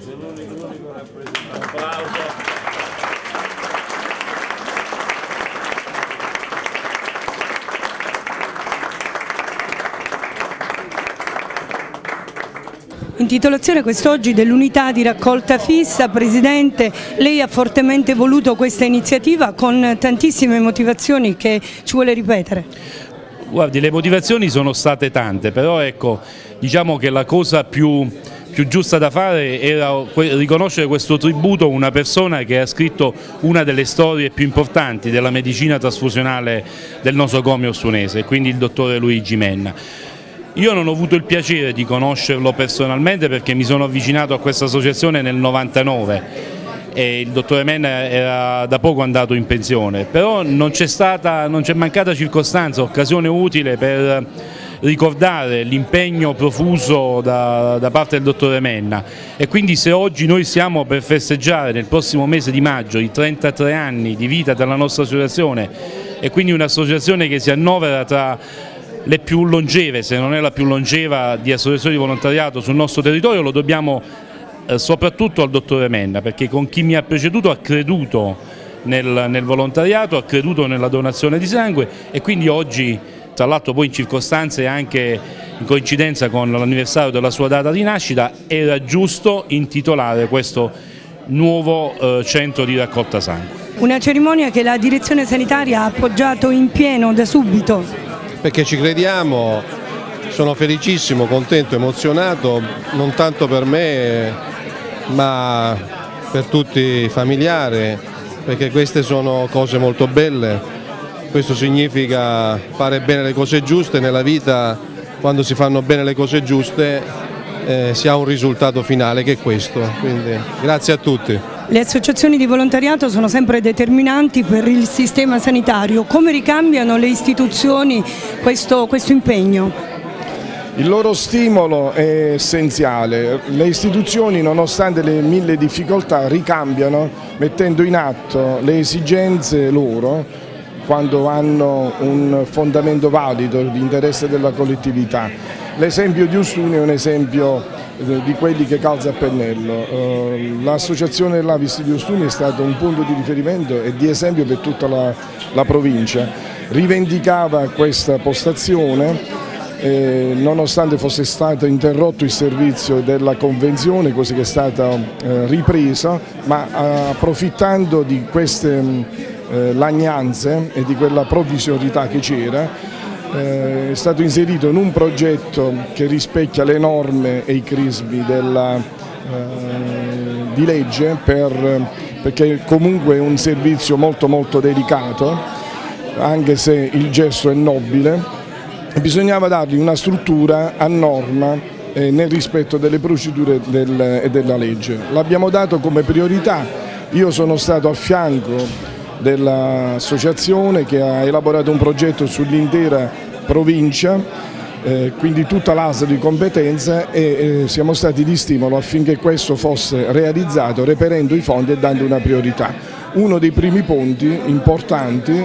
sono l'unico rappresentante. Applauso. Intitolazione quest'oggi dell'unità di raccolta fissa. Presidente, lei ha fortemente voluto questa iniziativa con tantissime motivazioni che ci vuole ripetere. Guardi, le motivazioni sono state tante, però ecco, diciamo che la cosa più giusta da fare era riconoscere questo tributo a una persona che ha scritto una delle storie più importanti della medicina trasfusionale del nosocomio ostunese, quindi il dottore Luigi Menna. Io non ho avuto il piacere di conoscerlo personalmente perché mi sono avvicinato a questa associazione nel 99 e il dottore Menna era da poco andato in pensione, però non c'è mancata circostanza, occasione utile per ricordare l'impegno profuso da parte del dottore Menna, e quindi se oggi noi siamo per festeggiare nel prossimo mese di maggio i 33 anni di vita della nostra associazione, e quindi un'associazione che si annovera tra le più longeve, se non è la più longeva, di associazioni di volontariato sul nostro territorio, lo dobbiamo soprattutto al dottore Menna, perché con chi mi ha preceduto ha creduto nel volontariato, ha creduto nella donazione di sangue, e quindi oggi, tra l'altro poi in circostanze anche in coincidenza con l'anniversario della sua data di nascita, era giusto intitolare questo nuovo centro di raccolta sangue. Una cerimonia che la direzione sanitaria ha appoggiato in pieno da subito. Perché ci crediamo, sono felicissimo, contento, emozionato, non tanto per me ma per tutti i familiari, perché queste sono cose molto belle, questo significa fare bene le cose giuste nella vita. Quando si fanno bene le cose giuste si ha un risultato finale che è questo, quindi grazie a tutti. Le associazioni di volontariato sono sempre determinanti per il sistema sanitario. Come ricambiano le istituzioni questo impegno? Il loro stimolo è essenziale. Le istituzioni, nonostante le mille difficoltà, ricambiano mettendo in atto le esigenze loro quando hanno un fondamento valido di interesse della collettività. L'esempio di Ostuni è un esempio di quelli che calza a pennello. L'associazione dell'Avis di Ostuni è stato un punto di riferimento e di esempio per tutta la provincia. Rivendicava questa postazione nonostante fosse stato interrotto il servizio della convenzione, cosa che è stata ripresa, ma approfittando di queste lagnanze e di quella provvisorietà che c'era, è stato inserito in un progetto che rispecchia le norme e i crismi di legge, perché comunque è un servizio molto molto delicato, anche se il gesto è nobile. Bisognava dargli una struttura a norma nel rispetto delle procedure e della legge. L'abbiamo dato come priorità. Io sono stato a fianco dell'associazione che ha elaborato un progetto sull'intera provincia, quindi tutta l'ASL di competenza, e siamo stati di stimolo affinché questo fosse realizzato reperendo i fondi e dando una priorità. Uno dei primi punti importanti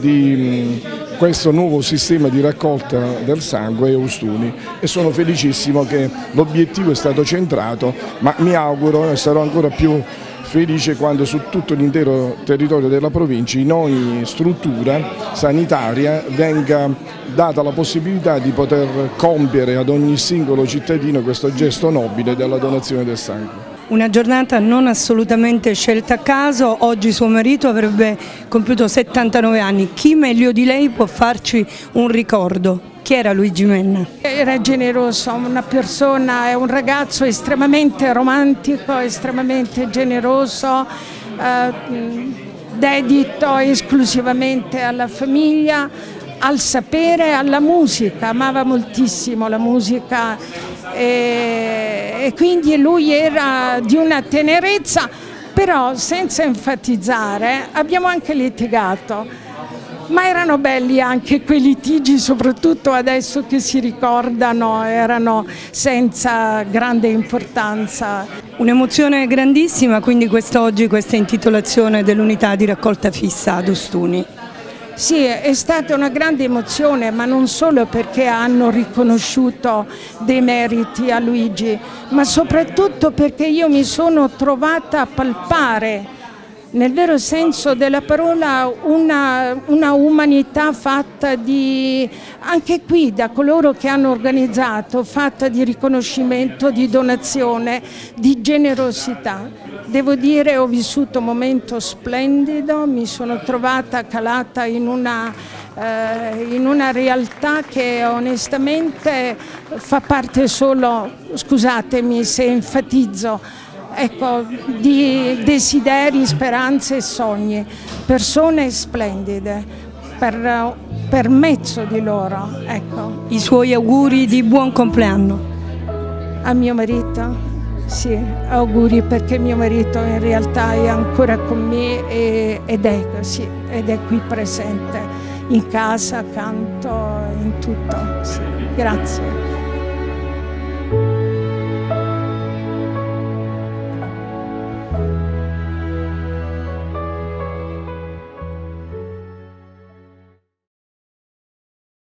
di questo nuovo sistema di raccolta del sangue è Ostuni, e sono felicissimo che l'obiettivo è stato centrato, ma mi auguro, e sarò ancora più felice quando su tutto l'intero territorio della provincia, in ogni struttura sanitaria, venga data la possibilità di poter compiere ad ogni singolo cittadino questo gesto nobile della donazione del sangue. Una giornata non assolutamente scelta a caso. Oggi suo marito avrebbe compiuto 79 anni. Chi meglio di lei può farci un ricordo? Chi era Luigi Menna? Era generoso, una persona, è un ragazzo estremamente romantico, estremamente generoso, dedito esclusivamente alla famiglia, al sapere, alla musica. Amava moltissimo la musica e quindi lui era di una tenerezza, però senza enfatizzare. Abbiamo anche litigato, ma erano belli anche quei litigi, soprattutto adesso che si ricordano, erano senza grande importanza. Un'emozione grandissima quindi quest'oggi, questa intitolazione dell'unità di raccolta fissa ad Ostuni. Sì, è stata una grande emozione, ma non solo perché hanno riconosciuto dei meriti a Luigi, ma soprattutto perché io mi sono trovata a palpare, nel vero senso della parola, una umanità fatta di, anche qui da coloro che hanno organizzato, fatta di riconoscimento, di donazione, di generosità. Devo dire, ho vissuto un momento splendido, mi sono trovata calata in una realtà che onestamente fa parte solo, scusatemi se enfatizzo, ecco, di desideri, speranze e sogni, persone splendide, per mezzo di loro. Ecco. I suoi auguri di buon compleanno? A mio marito? Sì, auguri, perché mio marito in realtà è ancora con me ed è qui presente, in casa, accanto, in tutto. Sì. Grazie.